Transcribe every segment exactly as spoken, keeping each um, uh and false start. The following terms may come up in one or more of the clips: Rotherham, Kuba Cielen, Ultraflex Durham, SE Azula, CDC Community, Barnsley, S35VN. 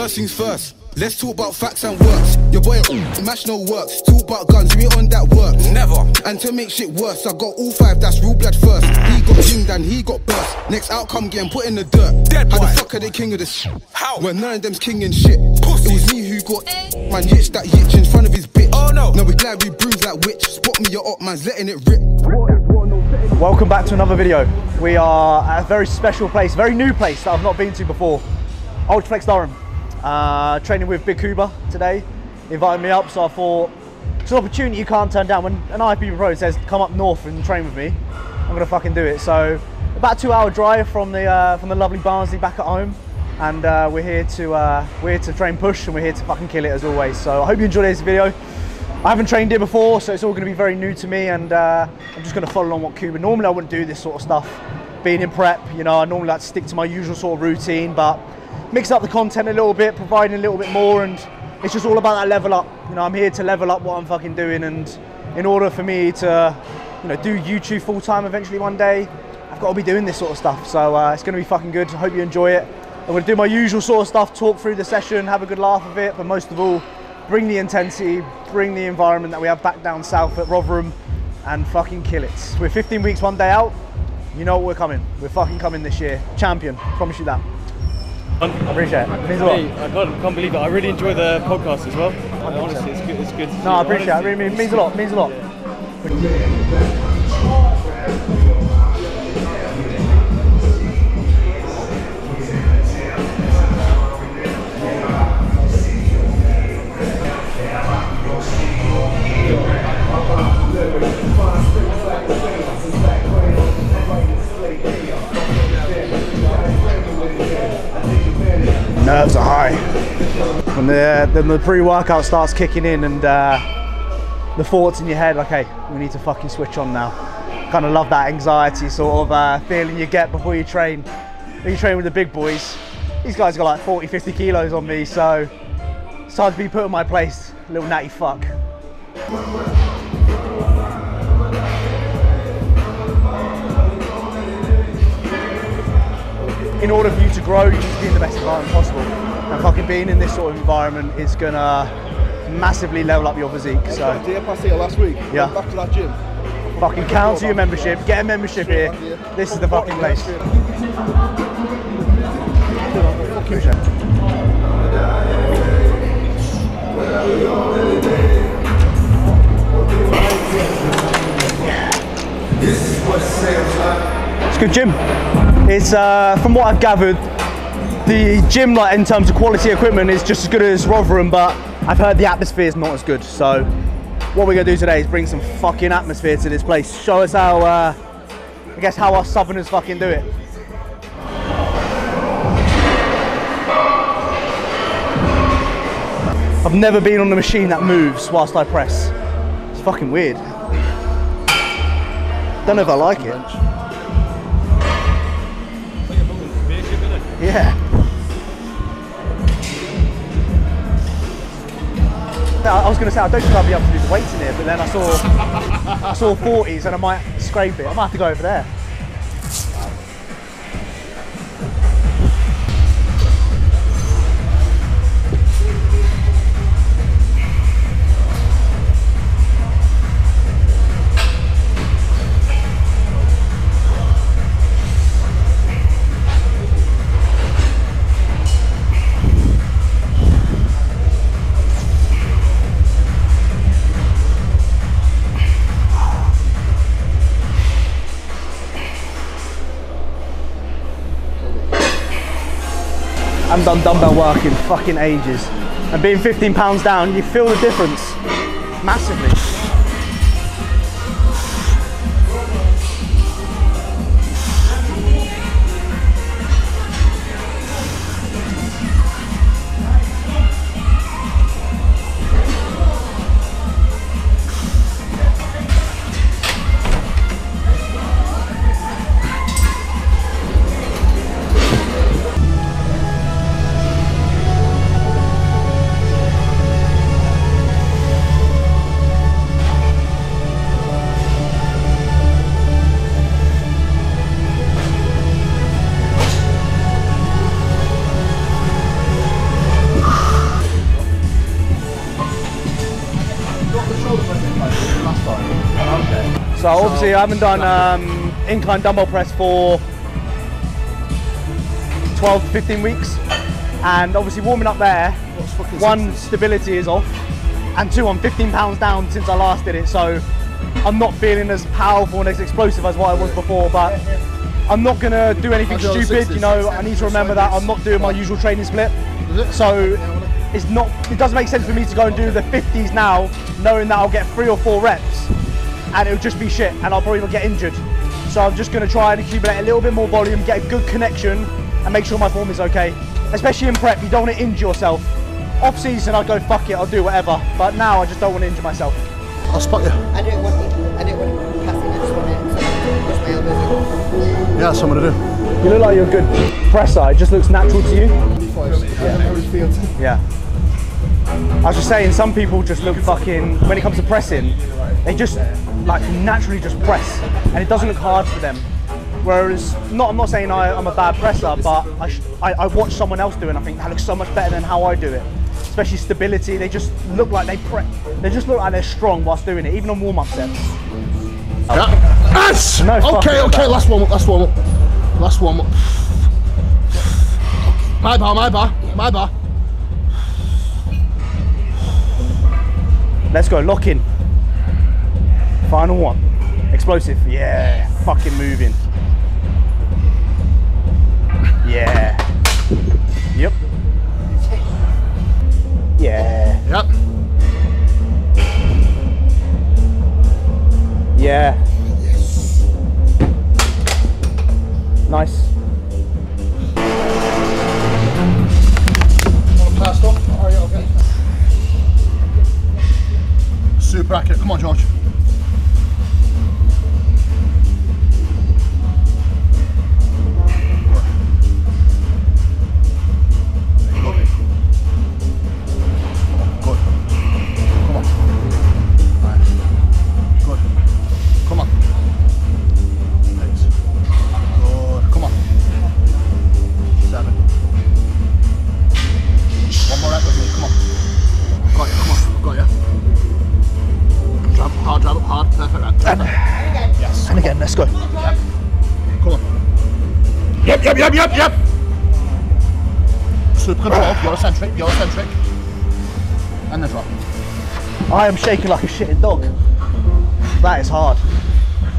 First things first, let's talk about facts and works. Your boy mash no works. Talk about guns, we ain't on that work. Never. And to make shit worse, I got all five, that's real blood first. He got dinged and he got burst. Next outcome getting put in the dirt. Dead. How boy. The fuck are they king of this sh? How? When none of them's king and shit. Pussy. It was me who got man yitch that yitch in front of his bitch. Oh no. Now we glad we bruised that witch. Spot me your up, man's letting it rip. Welcome back to another video. We are at a very special place, very new place that I've not been to before. Ultraflex Durham. Uh, training with Big Kuba today, he invited me up, so I thought it's an opportunity you can't turn down. When an I P pro says come up north and train with me, I'm gonna fucking do it. So about a two hour drive from the uh, from the lovely Barnsley back at home, and uh, we're here to uh, we're here to train push, and we're here to fucking kill it as always. So I hope you enjoy this video. I haven't trained here before, so it's all gonna be very new to me, and uh, I'm just gonna follow along what Kuba. Normally I wouldn't do this sort of stuff, being in prep, you know, I normally like to stick to my usual sort of routine, but mix up the content a little bit, providing a little bit more, and it's just all about that level up. You know, I'm here to level up what I'm fucking doing, and in order for me to, you know, do YouTube full time eventually one day, I've got to be doing this sort of stuff. So uh, it's going to be fucking good. I hope you enjoy it. I'm going to do my usual sort of stuff, talk through the session, have a good laugh of it, but most of all, bring the intensity, bring the environment that we have back down south at Rotherham, and fucking kill it. We're fifteen weeks, one day out. You know what, we're coming. We're fucking coming this year. Champion, promise you that. I appreciate it. It means a lot. I can't, can't believe it. I really enjoy the podcast as well. Honestly, it's good. It's good. No, I appreciate it. It really means a lot. It means a lot. Nerves are high. When the, then the pre-workout starts kicking in, and uh, the thoughts in your head, okay, we need to fucking switch on now. Kind of love that anxiety sort of uh, feeling you get before you train. When you train with the big boys, these guys got like forty, fifty kilos on me, so it's time to be put in my place, little natty fuck. In order for you to grow, you need to be in the best environment possible. And fucking being in this sort of environment is gonna massively level up your physique. Hey, so, D F I see last week. Yeah. Back to that gym. Fucking cancel your membership. Get a membership here. This is the fucking place. It's a good gym. It's, uh, from what I've gathered, the gym, like in terms of quality equipment, is just as good as Rotherham, but I've heard the atmosphere is not as good. So what we're gonna do today is bring some fucking atmosphere to this place. Show us how, uh, I guess, how our southerners fucking do it. I've never been on a machine that moves whilst I press. It's fucking weird. Don't know if I like it. Yeah. I was going to say, I don't think I'll be able to do the weights in here, but then I saw I saw forties and I might scrape it. I might have to go over there. I haven't done dumbbell work in fucking ages. And being fifteen pounds down, you feel the difference massively. So obviously I haven't done um, incline dumbbell press for twelve to fifteen weeks, and obviously warming up there, one, stability is off, and two, I'm fifteen pounds down since I last did it, so I'm not feeling as powerful and as explosive as what I was before, but I'm not going to do anything stupid, you know, I need to remember that I'm not doing my usual training split, so it's not, it doesn't make sense for me to go and do the fifties now, knowing that I'll get three or four reps, and it'll just be shit, and I'll probably get injured. So I'm just going to try and accumulate a little bit more volume, get a good connection, and make sure my form is okay. Especially in prep, you don't want to injure yourself. Off season, I'll go, fuck it, I'll do whatever. But now, I just don't want to injure myself. I'll spot you. I don't want to, I don't want to pass it, I just want to push my elbows. Yeah, that's what I'm going to do. You look like you're a good presser, it just looks natural to you. Yeah. yeah. I was just saying, some people just look fucking, when it comes to pressing, they just like naturally just press, and it doesn't look hard for them. Whereas, not, I'm not saying I, I'm a bad presser, but I, sh I, I watch someone else do it and I think that looks so much better than how I do it. Especially stability, they just look like they pre they just look like they're strong whilst doing it, even on warm-up sets. Oh. Yeah. Yes! No, okay, okay, last warm-up, last warm-up, last warm-up. My bar, my bar, my bar. Let's go, lock in. Final one. Explosive, yeah, fucking moving. Yeah. Yep. Yeah. Yep. Yeah. Yes. Nice. Want to pass off? Are you okay? Super accurate. Come on, George. Yep, yep, yep. Super control, you're eccentric, you're eccentric. And the drop. I am shaking like a shitted dog. That is hard.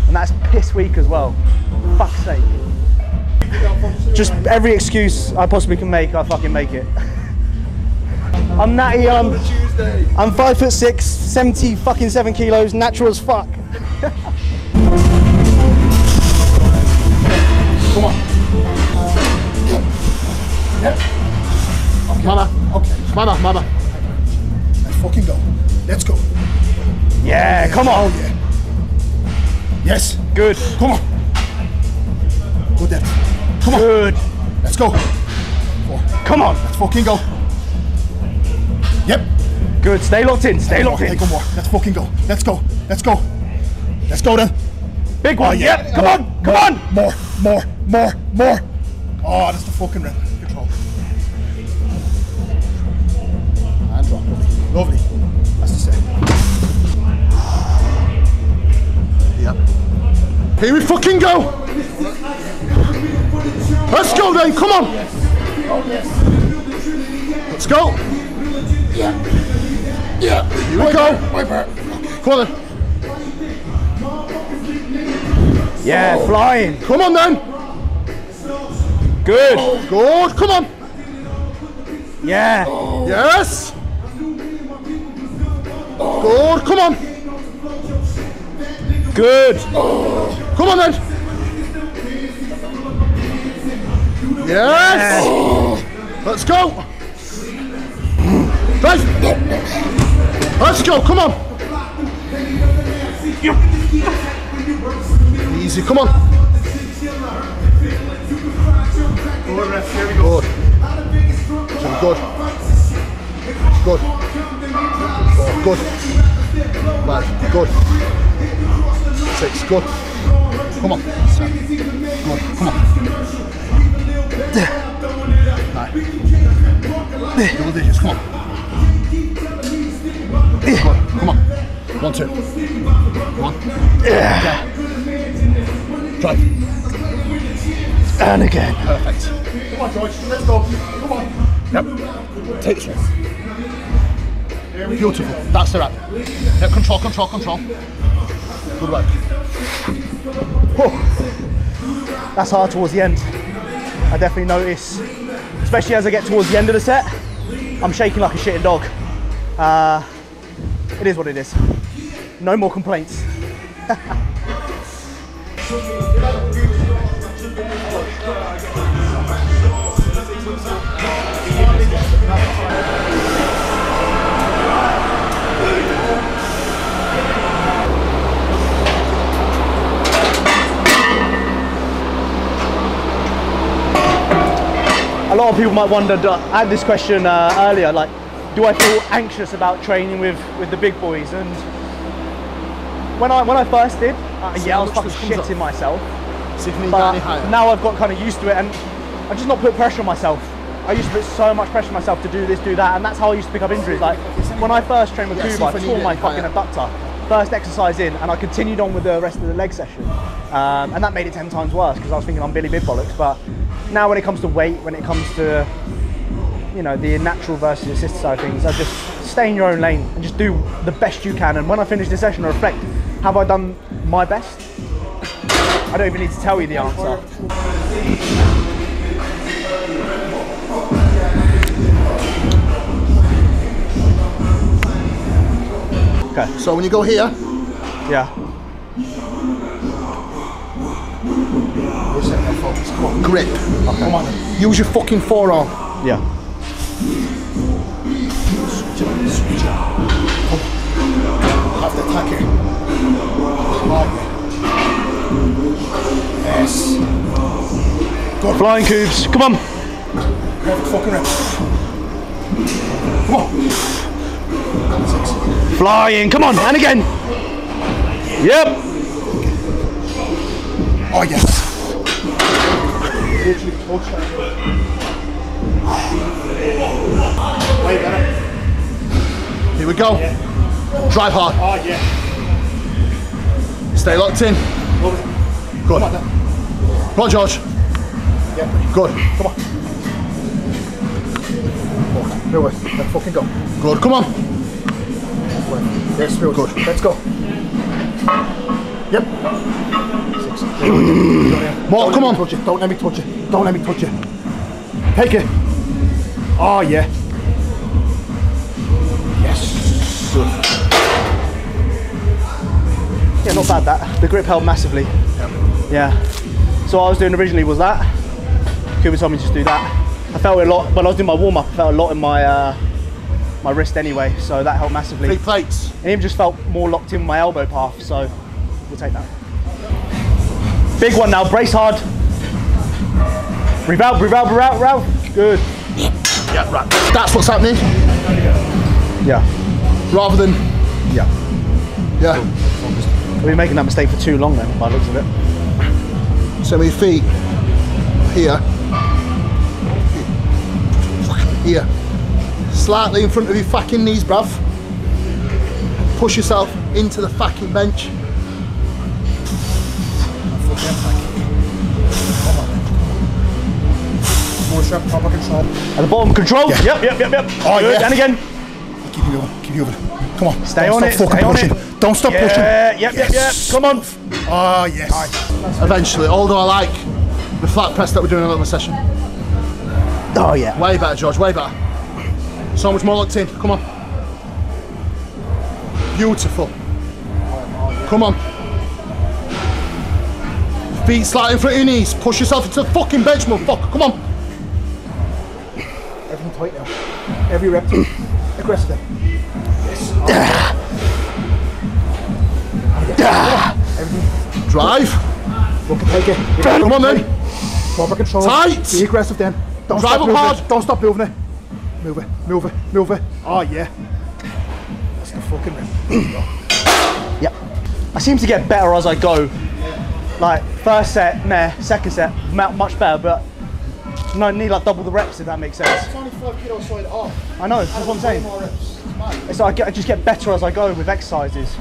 And that's piss weak as well. Fuck's sake. Just every excuse I possibly can make, I fucking make it. I'm natty, um, I'm five foot six, seventy fucking seven kilos, natural as fuck. Come on. Yep. Okay. Mama, okay. Mama, mama. Let's fucking go. Let's go. Yeah, come on. Oh, yeah. Yes. Good. Come on. Good there. Come on. Good. Let's go. Four. Come on. Let's fucking go. Yep. Good. Stay locked in. Stay locked in. Take one more. Let's fucking go. Let's go. Let's go. Let's go then. Big one. Oh, yeah. Yep. Come more, on. Come on. More. More. More. More. Oh, that's the fucking rip. And drop, lovely. Lovely. That's the same. Yep. Here we fucking go. Let's go then, come on. Let's go. Yeah. Yeah. Here we go. Come on then. Yeah, oh. Flying. Come on then. Good. Oh, good. Come on. Yeah. Oh. Yes. Oh. Good. Come on. Good. Oh. Come on then. Yes. Yes. Oh. Let's go. Right. Let's go. Come on. Easy. Come on. Good. Good. Good. Good. Good. Bad. Good. Six. Good. Come on. Seven. Good. Come on. Nine. Double digits. Come on. Good. Come on. One, two. One. Yeah. Try. And again. Perfect. Come on, George. Let's go. Come on. Yep. Take this one. Beautiful. That's the wrap. Now control, control, control. Good work. Whew. That's hard towards the end. I definitely notice, especially as I get towards the end of the set, I'm shaking like a shitting dog. Uh, it is what it is. No more complaints. A lot of people might wonder, I had this question uh, earlier, like, do I feel anxious about training with, with the big boys? And when I when I first did, uh, yeah, I was fucking shitting myself. But now I've got kind of used to it, and I've just not put pressure on myself. I used to put so much pressure on myself to do this, do that, and that's how I used to pick up injuries. Like, when I first trained with Kuba, I tore my fucking abductor. First exercise in, and I continued on with the rest of the leg session. Um, and that made it ten times worse, because I was thinking I'm Billy Mid Bollocks, but now when it comes to weight, when it comes to, you know, the natural versus assisted side of things, I just stay in your own lane and just do the best you can. And when I finish the session, I reflect, have I done my best? I don't even need to tell you the answer. Okay. So when you go here, yeah. Grip. Okay. Come on. Use your fucking forearm. Yeah. Have to attack it. Yes. Go on. Flying cubes. Come on. Fucking rip. Come on. Flying, come on, and again. Yep. Oh yes. Here we go. Drive hard. Oh yeah. Stay locked in. Good. Come on, George. Good. Come on. No way. Let's fucking go. Good. Come on. Yes, feels good. Let's go. Yep. Six. More, come on. Touch it. Don't let me touch it. Don't let me touch it. Take it. Oh, yeah. Yes. Good. Yeah, not bad that. The grip held massively. Yep. Yeah. So what I was doing originally was that. Kuba told me to just do that. I felt it a lot, when I was doing my warm up, I felt a lot in my, uh, my wrist anyway, so that helped massively. Three plates. And even just felt more locked in with my elbow path, so we'll take that. Big one now, brace hard. Revolve, revolve, revolve, revolve. Good. Yeah, right. That's what's happening. Yeah. Rather than. Yeah. Yeah. We've been making that mistake for too long then, by the looks of it. So your feet here. Here. Slightly in front of your fucking knees, bruv. Push yourself into the fucking bench. At the bottom, control. Yeah. Yep, yep, yep, yep. Oh, good. Yeah. And again. Keep you over. Keep you over. Come on. Stay on it. Stop fucking pushing. Don't stop yeah. pushing. Yep, yep, yes. yep. Come on. Oh, yes. Right. Eventually, although I like the flat press that we're doing in another session. Oh, yeah. Way better, George. Way better. So much more locked in, come on. Beautiful. Come on. Feet slightly in front of your knees. Push yourself into the fucking bench, motherfucker. Come on. Everything tight now. Every rep. Aggressively. Yes. Oh, yeah. Yeah. Everything. Drive. Look, take it. Come on then. Proper control. Tight. Be aggressive then. Don't Drive up hard. Don't stop moving it. Move it, move it, move it. Oh yeah. That's the fucking rip. Yep. I seem to get better as I go. Yeah. Like, first set, meh, second set, much better, but no need like double the reps, if that makes sense. It's only five kilos side off. I know, that's what I'm saying. It's like I, get, I just get better as I go with exercises.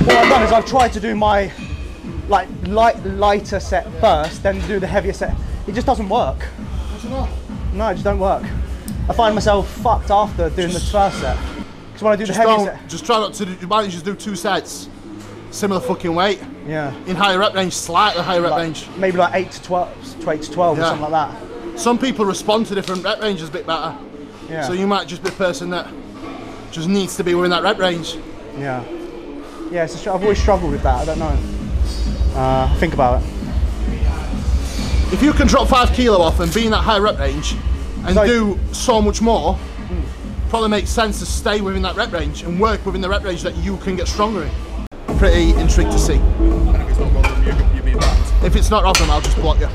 What I've done is I've tried to do my like light lighter set first, then do the heavier set. It just doesn't work. What's it not? No, it just don't work. I find myself fucked after doing the first set. Because when I do the heavier set, just try not to. Do, why don't you just do two sets, similar fucking weight? Yeah. In higher rep range, slightly higher rep like, range. Maybe like eight to twelve, to eight to twelve, yeah. Or something like that. Some people respond to different rep ranges a bit better. Yeah. So you might just be a person that just needs to be within that rep range. Yeah. Yeah. It's a, I've always struggled with that. I don't know. Uh, think about it. If you can drop five kilo off and be in that high rep range and so, do so much more, mm. probably makes sense to stay within that rep range and work within the rep range that you can get stronger in. Pretty intrigued to see. And if it's not Rotherham, you mean that? If it's not Rotherham, I'll just block you.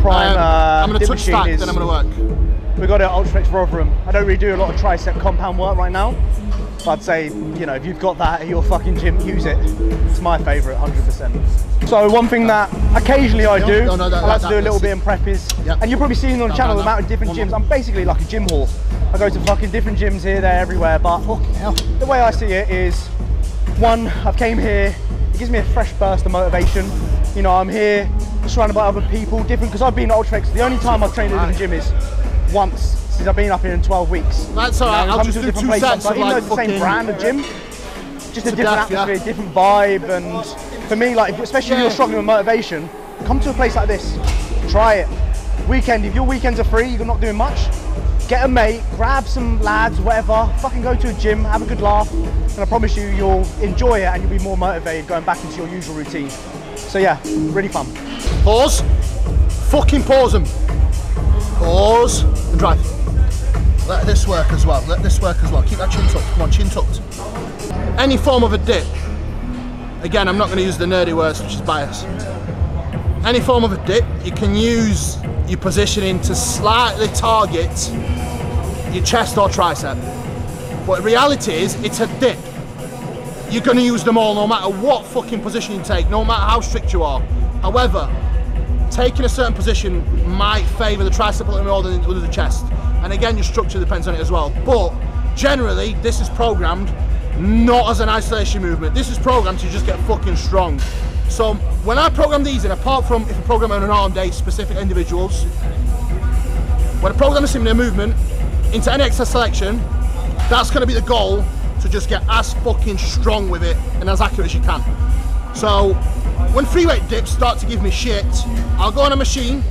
Prime, um, uh, I'm going to touch stack, is, then I'm going to work. We've got an Ultraflex Rotherham. I don't really do a lot of tricep compound work right now, but I'd say, you know, if you've got that at your fucking gym, use it. It's my favourite, one hundred percent. So one thing that occasionally I do, no, no, no, I like that, to do a little bit in prep is, yep. and you've probably seen on the channel no, no, no. the amount of different gyms. I'm basically like a gym whore. I go to fucking different gyms here, there, everywhere, but the way I see it is, one, I've came here, it gives me a fresh burst of motivation. You know, I'm here, surrounded by other people, different, because I've been at Ultraflex. The only time I've trained at a different gym is once, since I've been up here in twelve weeks. That's all right, I'll just do two sets of like, even though it's the same brand of gym, just a different atmosphere, different vibe, and for me, like, especially yeah. if you're struggling with motivation, come to a place like this, try it. Weekend, if your weekends are free, you're not doing much, get a mate, grab some lads, whatever, fucking go to a gym, have a good laugh, and I promise you, you'll enjoy it and you'll be more motivated going back into your usual routine. So yeah, really fun. Pause, fucking pause them. Pause, and drive. Let this work as well, let this work as well. Keep that chin tucked, come on, chin tucked. Any form of a dip. Again, I'm not going to use the nerdy words, which is bias. Any form of a dip, you can use your positioning to slightly target your chest or tricep. But the reality is, it's a dip. You're going to use them all no matter what fucking position you take, no matter how strict you are. However, taking a certain position might favour the tricep a little more than the chest. And again, your structure depends on it as well. But generally, this is programmed not as an isolation movement. This is programmed to just get fucking strong. So when I program these in, apart from if I program on an arm day, specific individuals, when I program a similar movement into any exercise selection, that's gonna be the goal, to just get as fucking strong with it and as accurate as you can. So when free weight dips start to give me shit, I'll go on a machine.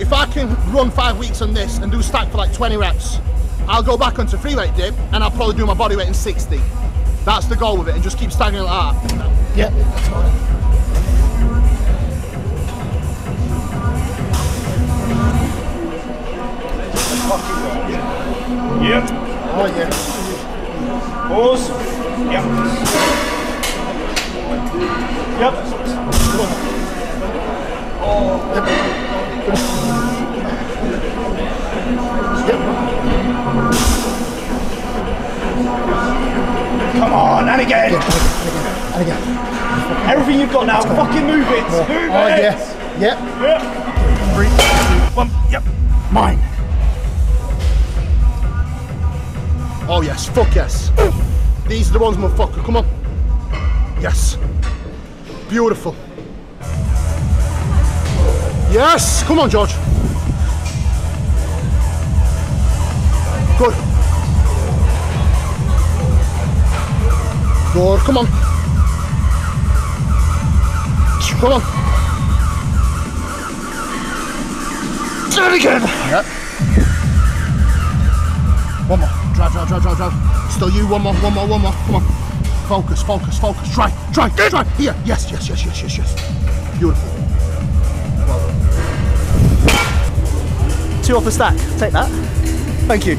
If I can run five weeks on this and do stack for like twenty reps, I'll go back onto free weight dip and I'll probably do my body weight in sixty. That's the goal with it, and just keep staggering like that. Yep. Yep. Oh yeah. Pause. Yep. Yep. Oh. Yep. Yep. Come on, and again. Again, again, and again. Everything you've got now, fucking move it, move it. Oh yeah, yep. Yep. Three, two, one, yep. Mine. Oh yes, fuck yes. These are the ones, motherfucker, come on. Yes. Beautiful. Yes, come on, George. Good. Good, come on. Come on. Do it again. Yep. One more. Drive, drive, drive, drive, drive. Still you, one more, one more, one more. Come on. Focus, focus, focus. Try, try, try. Here. Yes, yes, yes, yes, yes, yes. Beautiful. Well. Two off the stack. Take that. Thank you.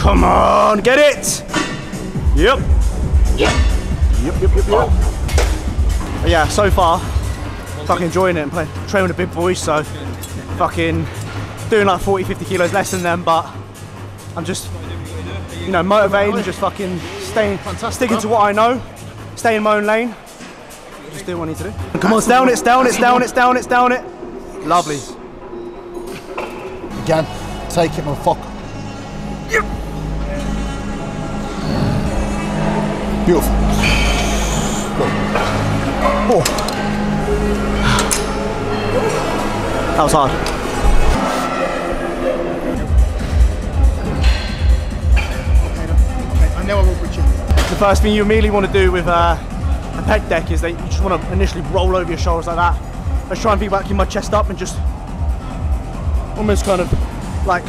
Come on, get it! Yep. Yep. Yep, yep, yep, yep. Oh. Yeah, so far, fucking enjoying it and playing, training with the big boys, so fucking doing like forty, fifty kilos less than them, but I'm just, you know, motivated and just fucking staying, Fantastic, sticking huh? to what I know, staying in my own lane, just doing what I need to do. Come on, it's down, it's down, it's down, it's down, it's down, it's down it. Lovely. Again, take it, motherfucker. Yep. Beautiful. Go. Oh. That was hard. I know I will reach it. The first thing you immediately want to do with uh, a peg deck is that you just want to initially roll over your shoulders like that. Let's try and be backing my chest up and just almost kind of like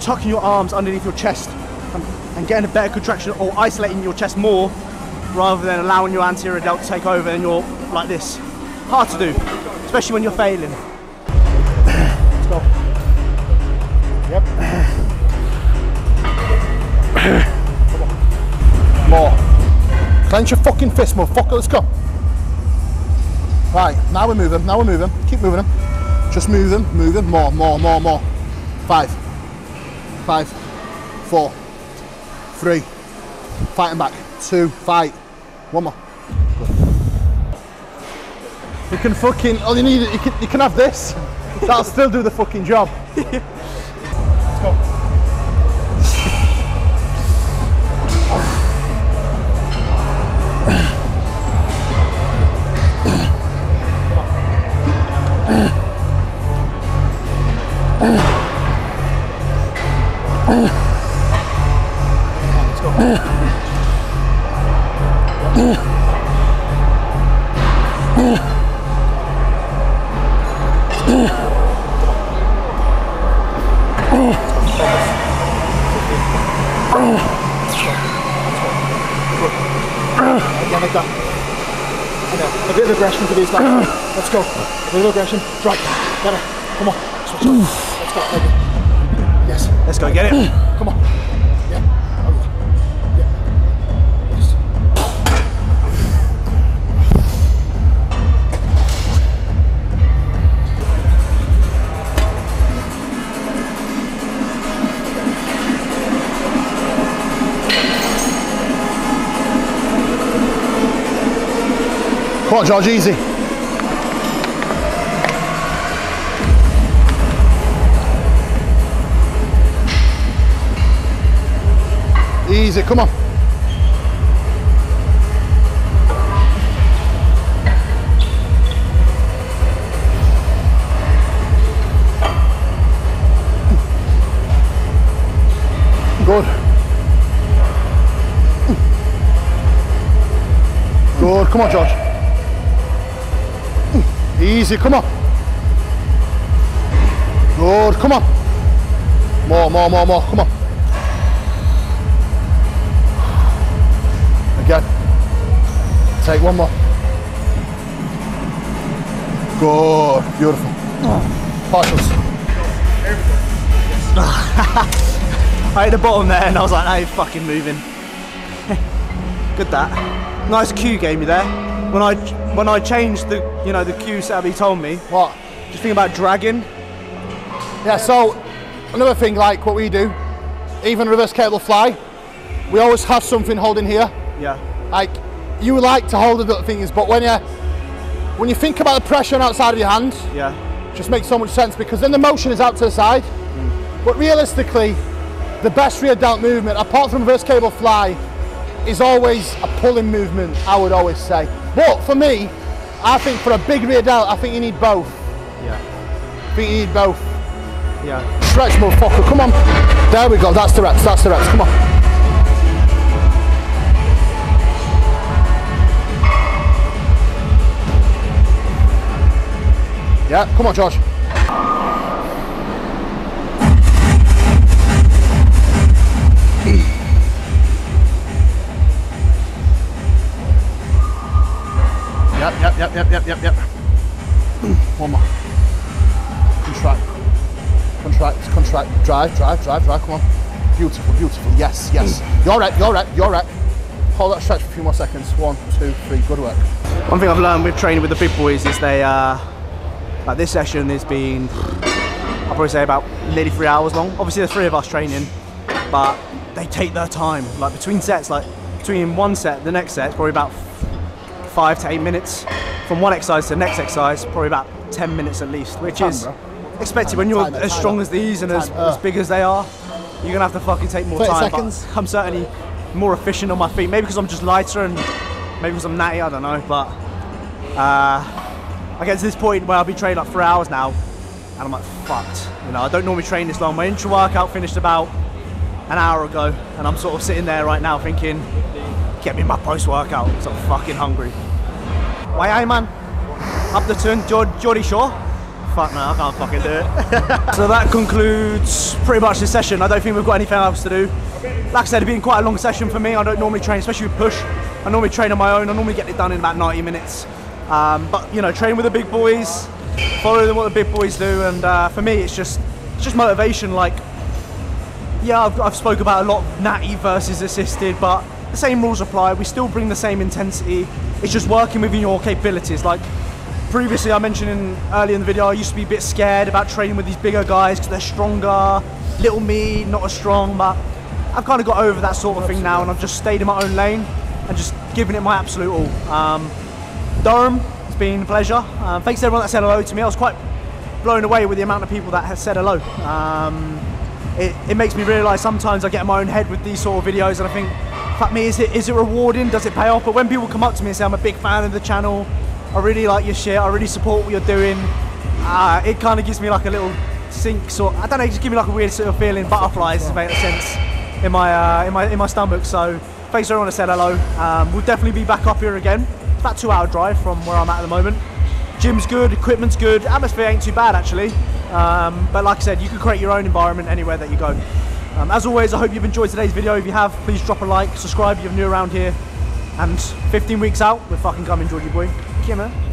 tucking your arms underneath your chest and, and getting a better contraction, or isolating your chest more rather than allowing your anterior delt to take over and you're like this. Hard to do, especially when you're failing. Let's go. Yep. Come on. More. Clench your fucking fist, motherfucker, let's go. Right, now we're moving, now we're moving. Keep moving them. Just move them, move them. More, more, more, more. Five. Five. Four. Three. Fighting back. Two. Fight. One more. You can fucking, all you need, you can, you can have this. That'll still do the fucking job. Let's go. Aggression for these guys. Let's go. A little aggression. Right. Better. Come on. Switch on. Let's go. Baby. Yes. Let's go. Get it. Come on. Yeah. Yeah. Yes. Come on, George, easy. Easy, come on. Good. Good, come on, George. Easy, come on. Good, come on. More, more, more, more, come on. Again. Take one more. Good, beautiful. Partials. I hit the bottom there and I was like, I ain't fucking moving. Good that. Nice cue gave me there. When I when I changed the you know the cue setup, he told me what. Just think about dragging. Yeah. So another thing, like what we do, even reverse kettlebell fly, we always have something holding here. Yeah. Like you like to hold the things, but when you when you think about the pressure on outside of your hand, yeah, it just makes so much sense because then the motion is out to the side. Mm. But realistically, the best rear delt movement, apart from reverse kettlebell fly, is always a pulling movement. I would always say. But for me, I think for a big rear delt, I think you need both. Yeah. I think you need both. Yeah. Stretch, motherfucker, come on. There we go, that's the reps, that's the reps, come on. Yeah, come on, George. Yep, yep, yep, yep, yep, yep. One more. Contract. Contract, contract. Drive, drive, drive, drive, come on. Beautiful, beautiful, yes, yes. You're right, you're right, you're right. Hold that stretch for a few more seconds. One, two, three, good work. One thing I've learned with training with the big boys is they, uh, like this session has been, I'll probably say about nearly three hours long. Obviously there's three of us training, but they take their time. Like between sets, like between one set, the next set, it's probably about five to eight minutes from one exercise to the next exercise, probably about ten minutes at least, which time, is bro. expected time, when you're time, as time, strong time. as these and time, as, uh. as big as they are. You're gonna have to fucking take more time. Seconds. But I'm certainly more efficient on my feet. Maybe because I'm just lighter and maybe because I'm natty, I don't know. But uh, I get to this point where I've been training like three hours now and I'm like, fucked. You know, I don't normally train this long. My intro workout finished about an hour ago and I'm sort of sitting there right now thinking, get me my post-workout, because I'm fucking hungry. Why aye, man? Up the turn, Geordie Shore. Fuck no, I can't fucking do it. So that concludes pretty much this session. I don't think we've got anything else to do. Like I said, it's been quite a long session for me. I don't normally train, especially with push. I normally train on my own. I normally get it done in about ninety minutes. Um, but you know, train with the big boys, follow them what the big boys do. And uh, for me, it's just it's just motivation. Like, yeah, I've, I've spoke about a lot of natty versus assisted, but the same rules apply. We still bring the same intensity. It's just working within your capabilities. Like, previously I mentioned in, earlier in the video, I used to be a bit scared about training with these bigger guys because they're stronger. Little me, not as strong, but I've kind of got over that sort of thing now and I've just stayed in my own lane and just given it my absolute all. Um, Durham, it's been a pleasure. Um, thanks to everyone that said hello to me. I was quite blown away with the amount of people that have said hello. Um, it, it makes me realise sometimes I get in my own head with these sort of videos and I think, fuck me, is it, is it rewarding? Does it pay off? But when people come up to me and say, I'm a big fan of the channel, I really like your shit, I really support what you're doing. Uh, it kind of gives me like a little sink sort, I don't know, it just gives me like a weird sort of feeling, butterflies, if it makes sense, in my, uh, in, my, in my stomach. So thanks to everyone that said hello. Um, we'll definitely be back up here again. It's about a two hour drive from where I'm at at the moment. Gym's good, equipment's good, atmosphere ain't too bad actually. Um, but like I said, you can create your own environment anywhere that you go. Um, as always, I hope you've enjoyed today's video. If you have, please drop a like, subscribe if you're new around here. And fifteen weeks out, we're fucking coming, Georgie boy. Yeah, man.